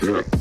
Sure.